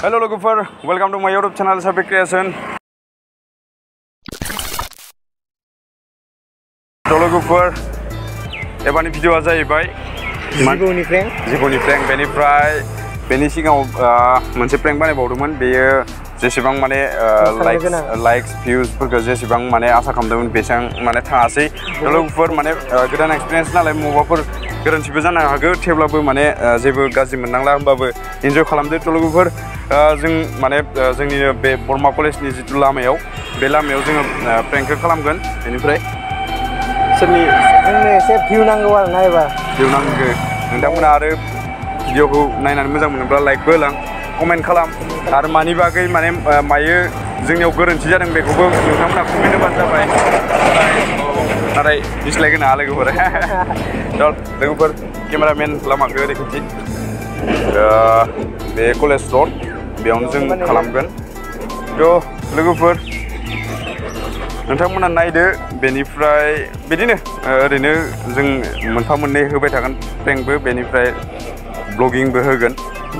हेलो लुगोफर, welcome to my YouTube channel सभी creation. तो लुगोफर एबारनि भिडियोआ जाहैबाय जिबौनि फ्रेंक बेनि सिगाङाव मोनसे फ्रेंक बानायबावदोंमोन। बेयो जेसेबां माने लाइक्स भिउसफोरखौ जेसेबां माने आसा खालामदोंमोन बेसां माने थाङासै। तो लुगोफर माने गोदान एक्सपिरियेन्स नालाय मबाफोर गोरोन्थिबो जानो हागौ, थेवब्लाबो माने जेबो गाज्रि मोननांला, होमबाबो इन्जय खालामदो। तो लोगोफोर जों माने जोंनिनो बे बरमा कलेजनि जिथु लामायाव बे लामायाव जोङो फ्रेंकखौ खालामगोन। बेनिफ्राय सोरनि जोंनो एसे भिउ नांगौ आरो ना, एबा भिउ नांगौ। नोंथांमोना आरो भिडिअखौ नायनानै मोजां मोनोब्ला लाइकबो होलां, कमेन्ट खालाम आरो मानि बागै माने मायो जोंनियाव गोरोन्थि जादों बेखौबो नोंथांमोना कमेन्ट होबानो जाबाय। नाथाय डिसलाइक होनो हाया लोगोफोर। लोगोफोर केमेरामेन लामाखौ ओरैखिथि बे कलेज रड बेयावनो जों खालामगोन। तो लोगोफोर नोंथांमोना नायदो। बेनिफ्राय बिदिनो ओरैनो जों मोनफा मोननै होबाय थागोन फ्रेंकबो, बेनिफ्राय ब्लगिंबो होगोन।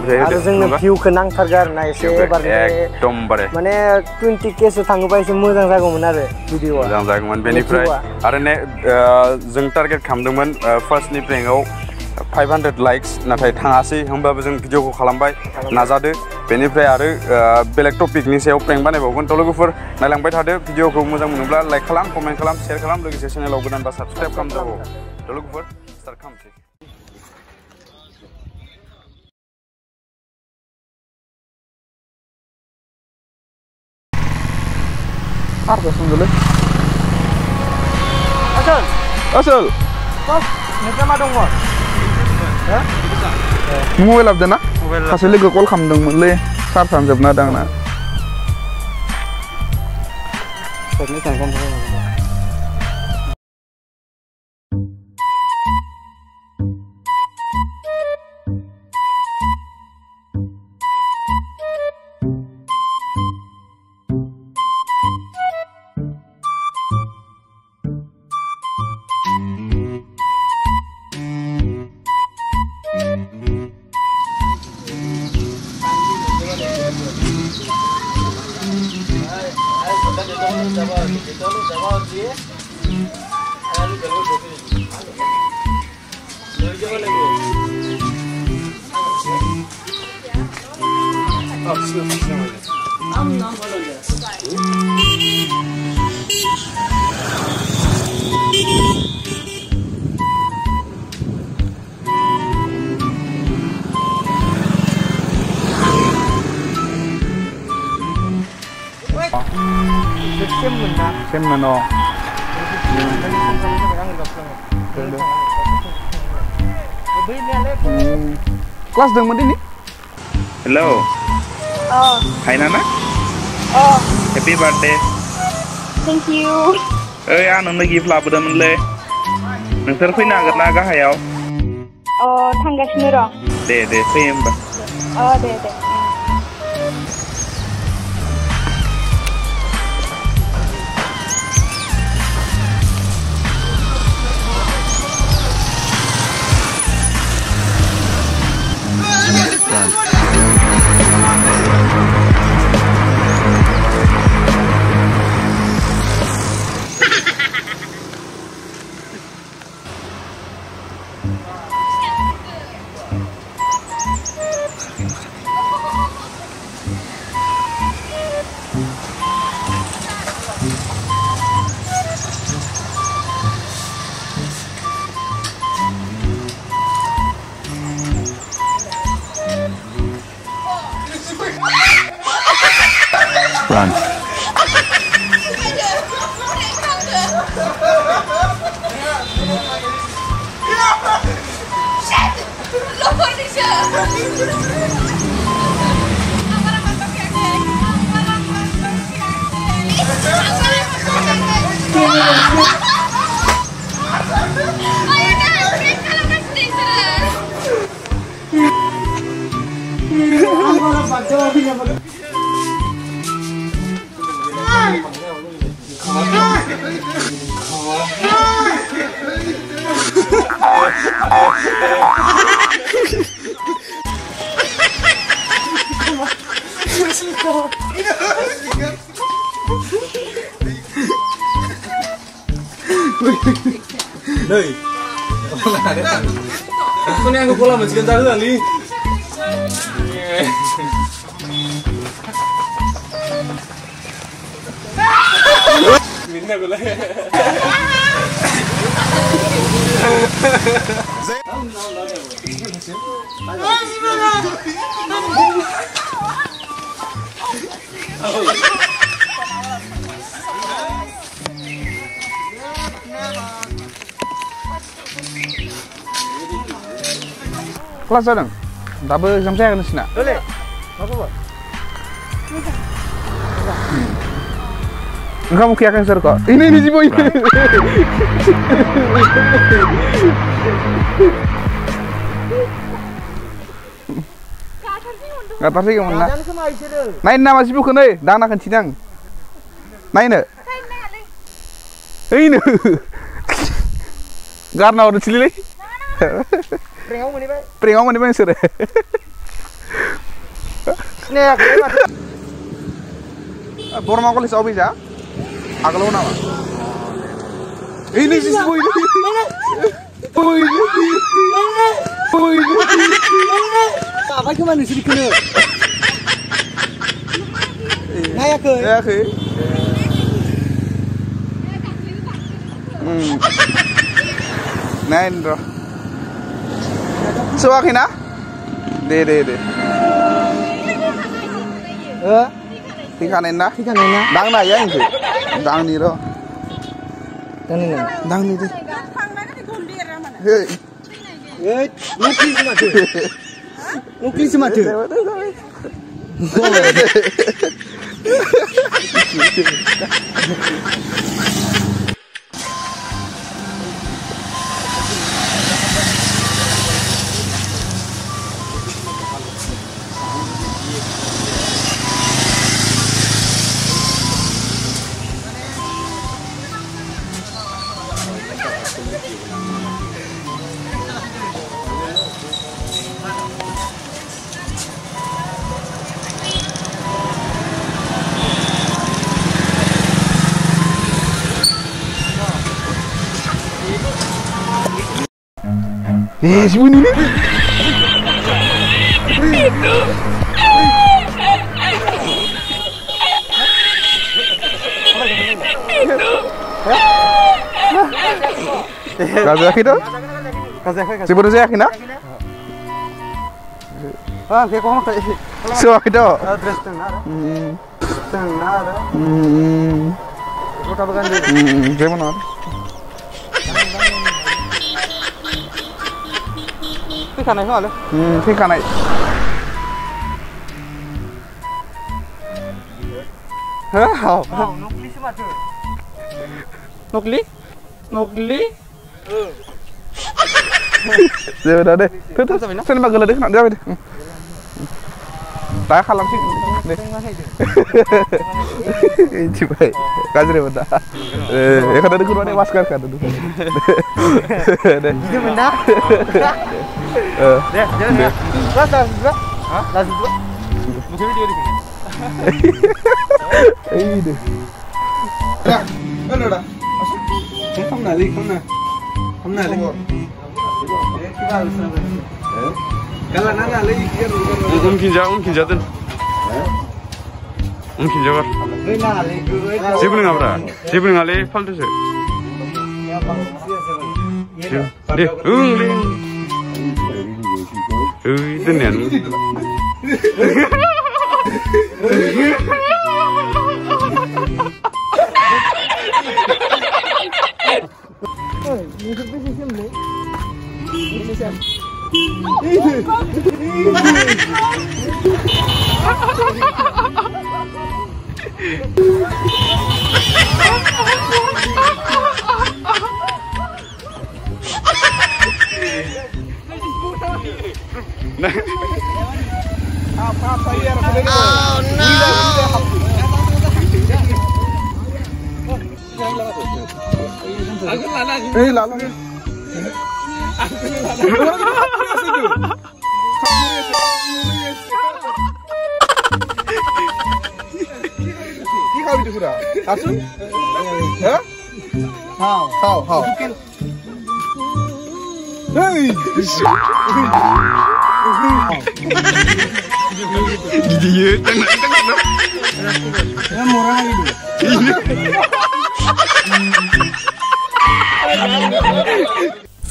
आरो जोंनो भिउखौ नांथारगौ आरो ना एसे, एकदमबारे माने 20Kसो थाङोबा एसे मोजां जागौमोन आरो भिडिअआ, मोजां जागौमोन। बेनिफ्राय आरो जों टार्गेट खालामदोंमोन फार्स्टनि फ्रेंकआव 500 लाइक्स, नाथाय थाङासै। होमबाबो जों भिडिअखौ खालामबाय, नाजादो। बेनिफ्राय आरो बेलेग टपिकनि सायाव फ्रेंक बानायबावगोन। तो लोगोफोर नायलांबाय थादो। भिडिअखौ मोजां मोनोब्ला लाइक खालाम, कमेन्ट खालाम, शेयार खालाम, लोगोसे चेनेलाव गोदानबा साबसक्राइब खालामदो। तो लोगोफोर स्टार्ट खालामसै। Alhamdulillah. Asal. Pas mereka madong wah. Ya? Mobile abda na? Mobile. Kasih lagi call khamdong mule. Sar sam jabna dang na. Ini kan kan. Semeno. Kelas dengan mana ni? Hello. Oh. Hai Nana. Oh. Happy birthday. Thank you. Eh, anak nak gift lah pada mana? Nang terpilih nak nak kahayau. Oh, tangga sendiri. Deh, sembah. Oh, deh. Noi, kau ni aku pola macam cinta tu kali. Minta aku lah. Kelas sedang, tapi jam saya kena sini. Boleh, apa buat? Enggak mungkin akan seru kok. Ini si boy. Enggak pasti kamu nak. Nain nama si bukan deh, dah nak kencing. Nain deh. Ini. Garna orang cili lagi. Pringau mani bay sir. Ne agak. Borma kolis obi ja. Agaklah nama. Ini sih boy. Boy. Boy. Apa cuma ni sih kena. Naya ke? Naya ke? Nain bro. Suka kena? Deh. Tikanainna? Tikanainna. Dang na ya ini. Dang ni bro. Dang ni. Dang ni tu. Hey. Hey. Nukli semua tu. Nukli semua tu. Eh, si bunyi ni. Kaza lagi tu? Si bunyi saya lagi nak? Ah, dia kau nak? Si lagi tu? Dress tengah. Tengah. Kau tak berani. Dia mana? Kan naik kalau, kan naik. Hah? Nukli semua tu. Nukli? Nukli? Sudah deh. Terus saya nak gelar dek nak dia deh. Tak kalam sih. Coba, kaji deh benda. Eh, kalau dek kurang deh masker kan dulu. Itu benda. Deh, jangan. Last dua. Mungkin video ni. Ini deh. Dah, mana dah? Masuk. Kamu nak lagi. Kita harus nak. Kalau nak lagi kita. Mungkin jatuh. Mungkin jawab. Siapa nak apa? Siapa nak lagi? Fal tu je. Deh, deh. Itu ni anu. Apa ya? Oh no! Agak lama.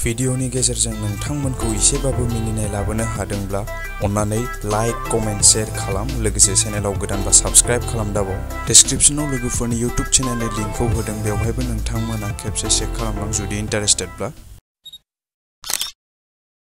Video ni geserjang nangthangmonku isebabu mininai labona hadongbla onnanai like comment share khalam logose channelaw godanba subscribe khalam dabo descriptionaw Lugoferni YouTube channelni linkखौ होदों बेवहायबो नोंथांमोना खेबसे चेक खालामनां जुदि interested ब्ला